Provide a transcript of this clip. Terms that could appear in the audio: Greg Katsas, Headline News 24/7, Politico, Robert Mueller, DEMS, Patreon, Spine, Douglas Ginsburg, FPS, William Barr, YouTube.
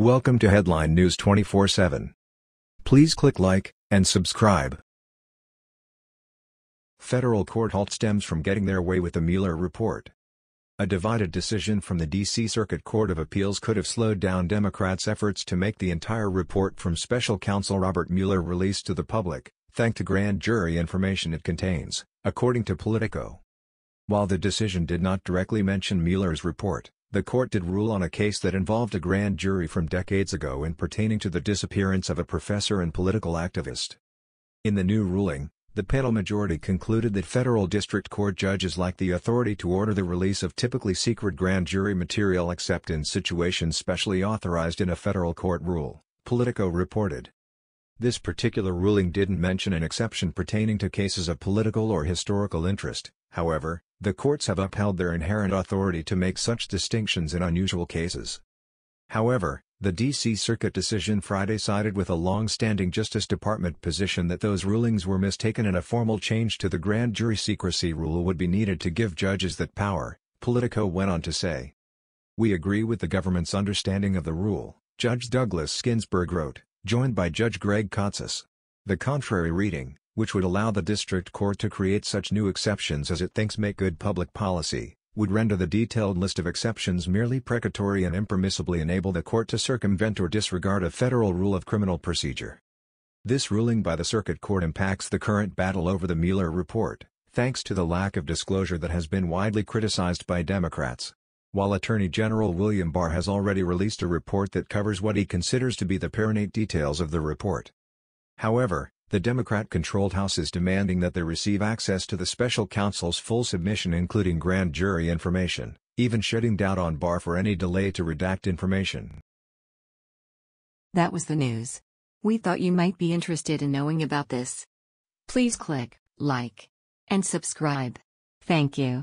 Welcome to Headline News 24/7. Please click like and subscribe. Federal court halt stems from getting their way with the Mueller report. A divided decision from the D.C. Circuit Court of Appeals could have slowed down Democrats' efforts to make the entire report from special counsel Robert Mueller released to the public, thanks to grand jury information it contains, according to Politico. While the decision did not directly mention Mueller's report, the court did rule on a case that involved a grand jury from decades ago and pertaining to the disappearance of a professor and political activist. In the new ruling, the panel majority concluded that federal district court judges lack the authority to order the release of typically secret grand jury material except in situations specially authorized in a federal court rule, Politico reported. This particular ruling didn't mention an exception pertaining to cases of political or historical interest. However, the courts have upheld their inherent authority to make such distinctions in unusual cases. However, the D.C. Circuit decision Friday sided with a long-standing Justice Department position that those rulings were mistaken and a formal change to the grand jury secrecy rule would be needed to give judges that power, Politico went on to say. "We agree with the government's understanding of the rule," Judge Douglas Ginsburg wrote, joined by Judge Greg Katsas. "The contrary reading, which would allow the district court to create such new exceptions as it thinks make good public policy, would render the detailed list of exceptions merely precatory and impermissibly enable the court to circumvent or disregard a federal rule of criminal procedure." This ruling by the circuit court impacts the current battle over the Mueller report, thanks to the lack of disclosure that has been widely criticized by Democrats. While Attorney General William Barr has already released a report that covers what he considers to be the pertinent details of the report. However, the Democrat-controlled House is demanding that they receive access to the special counsel's full submission including grand jury information, even shedding doubt on Barr for any delay to redact information. That was the news. We thought you might be interested in knowing about this. Please click like and subscribe. Thank you.